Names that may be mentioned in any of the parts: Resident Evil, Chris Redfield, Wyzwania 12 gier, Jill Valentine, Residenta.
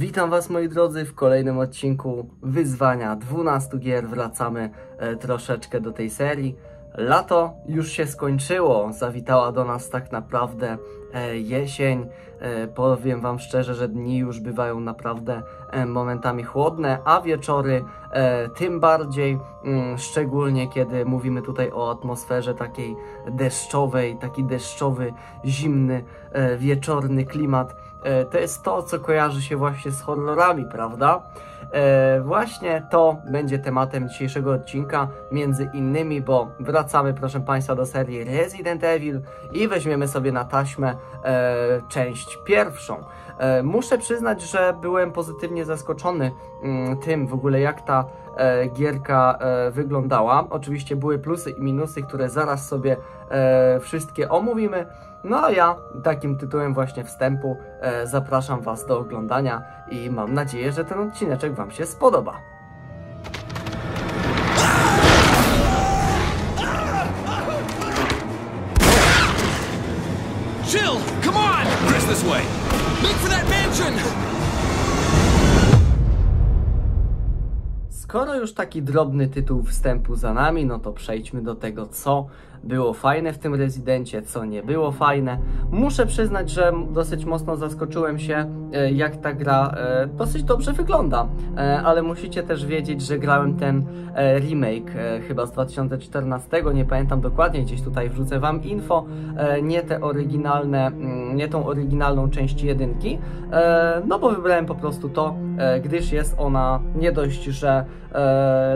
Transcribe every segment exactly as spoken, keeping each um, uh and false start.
Witam Was, moi drodzy, w kolejnym odcinku Wyzwania dwunastu gier. Wracamy e, troszeczkę do tej serii. Lato już się skończyło, zawitała do nas tak naprawdę e, jesień. E, powiem Wam szczerze, że dni już bywają naprawdę e, momentami chłodne, a wieczory e, tym bardziej, mm, szczególnie kiedy mówimy tutaj o atmosferze takiej deszczowej, taki deszczowy, zimny, e, wieczorny klimat. To jest to, co kojarzy się właśnie z horrorami, prawda? E, właśnie to będzie tematem dzisiejszego odcinka, między innymi, bo wracamy, proszę Państwa, do serii Resident Evil i weźmiemy sobie na taśmę e, część pierwszą. E, muszę przyznać, że byłem pozytywnie zaskoczony m, tym w ogóle, jak ta e, gierka e, wyglądała. Oczywiście były plusy i minusy, które zaraz sobie e, wszystkie omówimy. No a ja takim tytułem właśnie wstępu e, zapraszam Was do oglądania i mam nadzieję, że ten odcineczek Wam się spodoba. Jill, come on! Chris, this way! Make for that mansion! Skoro już taki drobny tytuł wstępu za nami, no to przejdźmy do tego, co było fajne w tym Residencie, co nie było fajne. Muszę przyznać, że dosyć mocno zaskoczyłem się, jak ta gra dosyć dobrze wygląda, ale musicie też wiedzieć, że grałem ten remake chyba z dwa tysiące czternastego, nie pamiętam dokładnie, gdzieś tutaj wrzucę Wam info, nie te oryginalne, nie tą oryginalną część jedynki, no bo wybrałem po prostu to, gdyż jest ona nie dość, że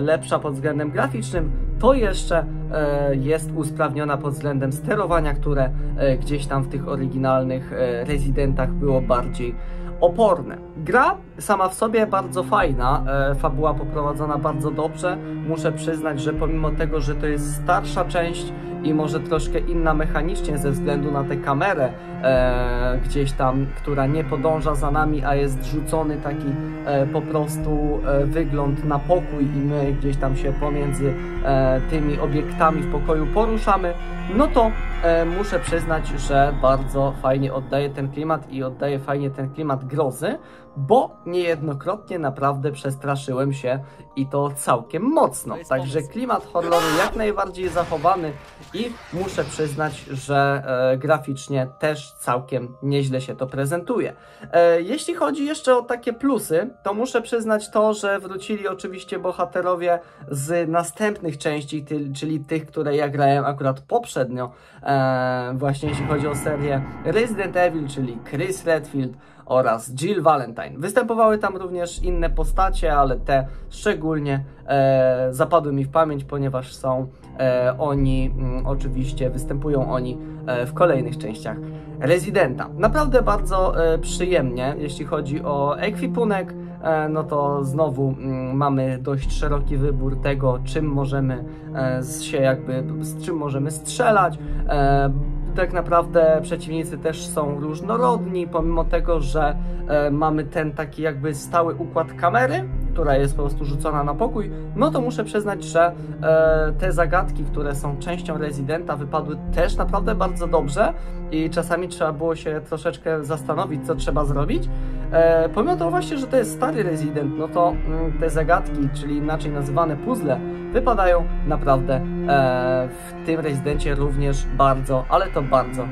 lepsza pod względem graficznym, to jeszcze e, jest usprawniona pod względem sterowania, które e, gdzieś tam w tych oryginalnych e, Residentach było bardziej oporne. Gra sama w sobie bardzo fajna, e, fabuła poprowadzona bardzo dobrze. Muszę przyznać, że pomimo tego, że to jest starsza część i może troszkę inna mechanicznie ze względu na tę kamerę e, gdzieś tam, która nie podąża za nami, a jest rzucony taki e, po prostu e, wygląd na pokój i my gdzieś tam się pomiędzy e, tymi obiektami w pokoju poruszamy, no to e, muszę przyznać, że bardzo fajnie oddaje ten klimat i oddaje fajnie ten klimat grozy, bo niejednokrotnie naprawdę przestraszyłem się i to całkiem mocno. Także klimat horroru jak najbardziej zachowany i muszę przyznać, że e, graficznie też całkiem nieźle się to prezentuje. E, jeśli chodzi jeszcze o takie plusy, to muszę przyznać to, że wrócili oczywiście bohaterowie z następnych części, ty, czyli tych, które ja grałem akurat poprzednio, e, właśnie jeśli chodzi o serię Resident Evil, czyli Chris Redfield oraz Jill Valentine. Występowały tam również inne postacie, ale te szczególnie e, zapadły mi w pamięć, ponieważ są e, oni, m, oczywiście występują oni e, w kolejnych częściach Residenta. Naprawdę bardzo e, przyjemnie, jeśli chodzi o ekwipunek, e, no to znowu m, mamy dość szeroki wybór tego, czym możemy e, się jakby, z czym możemy strzelać. E, Tak naprawdę przeciwnicy też są różnorodni, pomimo tego, że e, mamy ten taki jakby stały układ kamery, która jest po prostu rzucona na pokój, no to muszę przyznać, że e, te zagadki, które są częścią Residenta, wypadły też naprawdę bardzo dobrze i czasami trzeba było się troszeczkę zastanowić, co trzeba zrobić. E, pomimo tego właśnie, że to jest stary Resident, no to mm, te zagadki, czyli inaczej nazywane puzzle, wypadają naprawdę e, w tym Residencie również bardzo, ale to bardzo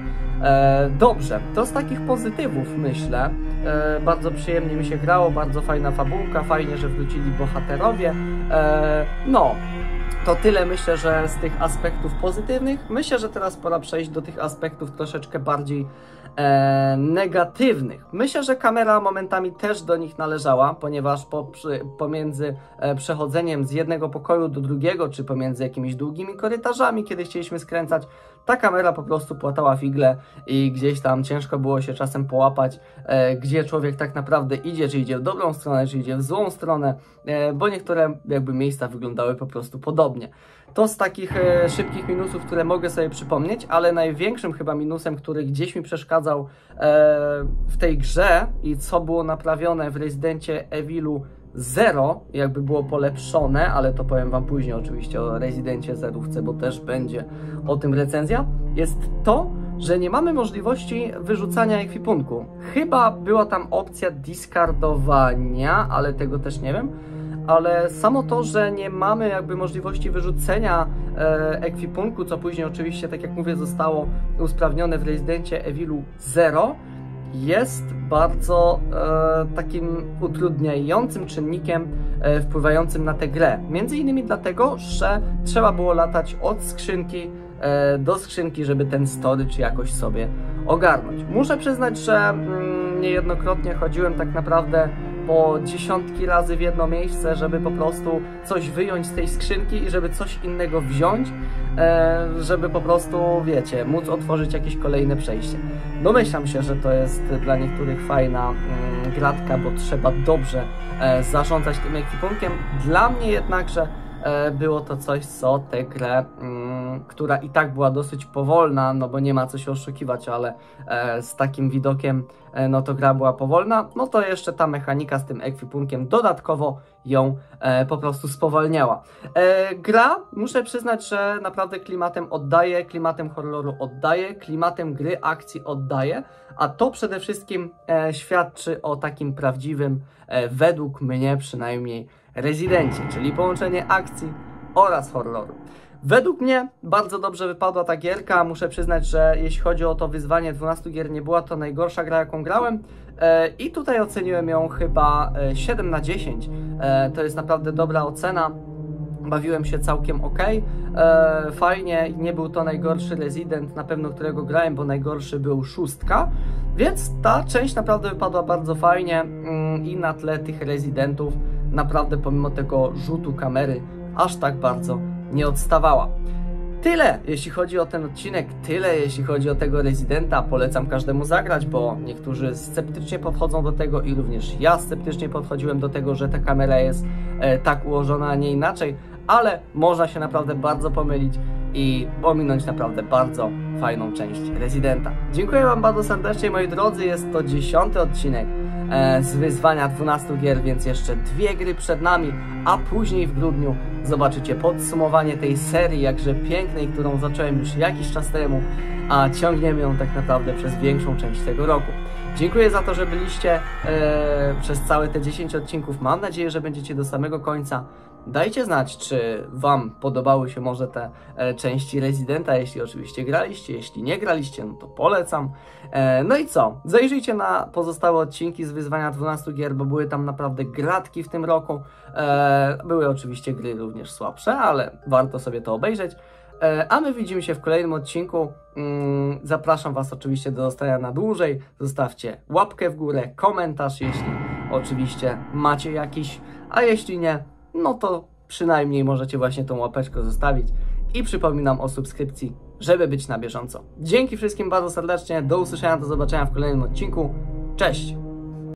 e, dobrze. To z takich pozytywów, myślę. E, bardzo przyjemnie mi się grało, bardzo fajna fabułka, fajnie, że wrócili bohaterowie. E, no, to tyle, myślę, że z tych aspektów pozytywnych. Myślę, że teraz pora przejść do tych aspektów troszeczkę bardziej E, negatywnych. Myślę, że kamera momentami też do nich należała, ponieważ po, przy, pomiędzy e, przechodzeniem z jednego pokoju do drugiego, czy pomiędzy jakimiś długimi korytarzami, kiedy chcieliśmy skręcać, ta kamera po prostu płatała figle i gdzieś tam ciężko było się czasem połapać, e, gdzie człowiek tak naprawdę idzie, czy idzie w dobrą stronę, czy idzie w złą stronę, e, bo niektóre jakby miejsca wyglądały po prostu podobnie. To z takich e, szybkich minusów, które mogę sobie przypomnieć, ale największym chyba minusem, który gdzieś mi przeszkadzał e, w tej grze i co było naprawione w Residencie Evilu zero, jakby było polepszone, ale to powiem Wam później oczywiście o Residencie zerówce, bo też będzie o tym recenzja, jest to, że nie mamy możliwości wyrzucania ekwipunku. Chyba była tam opcja discardowania, ale tego też nie wiem. Ale samo to, że nie mamy jakby możliwości wyrzucenia e, ekwipunku, co później oczywiście, tak jak mówię, zostało usprawnione w Residencie Evilu zero, jest bardzo e, takim utrudniającym czynnikiem e, wpływającym na tę grę. Między innymi dlatego, że trzeba było latać od skrzynki e, do skrzynki, żeby ten storage jakoś sobie ogarnąć. Muszę przyznać, że mm, niejednokrotnie chodziłem tak naprawdę po dziesiątki razy w jedno miejsce, żeby po prostu coś wyjąć z tej skrzynki i żeby coś innego wziąć, żeby po prostu, wiecie, móc otworzyć jakieś kolejne przejście. Domyślam się, że to jest dla niektórych fajna gratka, bo trzeba dobrze zarządzać tym ekwipunkiem. Dla mnie jednakże było to coś, co tę grę, która i tak była dosyć powolna, no bo nie ma co się oszukiwać, ale z takim widokiem, no to gra była powolna, no to jeszcze ta mechanika z tym ekwipunkiem dodatkowo ją po prostu spowalniała. Gra, muszę przyznać, że naprawdę klimatem oddaje, klimatem horroru oddaje, klimatem gry akcji oddaje, a to przede wszystkim świadczy o takim prawdziwym, według mnie przynajmniej, Rezydencie, czyli połączenie akcji oraz horroru. Według mnie bardzo dobrze wypadła ta gierka. Muszę przyznać, że jeśli chodzi o to wyzwanie dwunastu gier, nie była to najgorsza gra, jaką grałem. I tutaj oceniłem ją chyba siedem na dziesięć. To jest naprawdę dobra ocena. Bawiłem się całkiem ok, eee, fajnie, nie był to najgorszy Resident, na pewno którego grałem, bo najgorszy był szóstka, więc ta część naprawdę wypadła bardzo fajnie mm, i na tle tych Residentów naprawdę pomimo tego rzutu kamery aż tak bardzo nie odstawała. Tyle jeśli chodzi o ten odcinek, tyle jeśli chodzi o tego Residenta. Polecam każdemu zagrać, bo niektórzy sceptycznie podchodzą do tego i również ja sceptycznie podchodziłem do tego, że ta kamera jest e, tak ułożona, a nie inaczej, ale można się naprawdę bardzo pomylić i ominąć naprawdę bardzo fajną część Residenta. Dziękuję Wam bardzo serdecznie, moi drodzy, jest to dziesiąty odcinek e, z wyzwania dwunastu gier, więc jeszcze dwie gry przed nami, a później w grudniu zobaczycie podsumowanie tej serii, jakże pięknej, którą zacząłem już jakiś czas temu, a ciągniemy ją tak naprawdę przez większą część tego roku. Dziękuję za to, że byliście e, przez całe te dziesięć odcinków. Mam nadzieję, że będziecie do samego końca. Dajcie znać, czy Wam podobały się może te e, części Residenta, jeśli oczywiście graliście, jeśli nie graliście, no to polecam. E, no i co? Zajrzyjcie na pozostałe odcinki z wyzwania dwunastu gier, bo były tam naprawdę gratki w tym roku. E, były oczywiście gry również słabsze, ale warto sobie to obejrzeć. E, a my widzimy się w kolejnym odcinku. Mm, zapraszam Was oczywiście do zostania na dłużej. Zostawcie łapkę w górę, komentarz, jeśli oczywiście macie jakiś, a jeśli nie, no to przynajmniej możecie właśnie tą łapeczkę zostawić i przypominam o subskrypcji, żeby być na bieżąco. Dzięki wszystkim bardzo serdecznie, do usłyszenia, do zobaczenia w kolejnym odcinku. Cześć!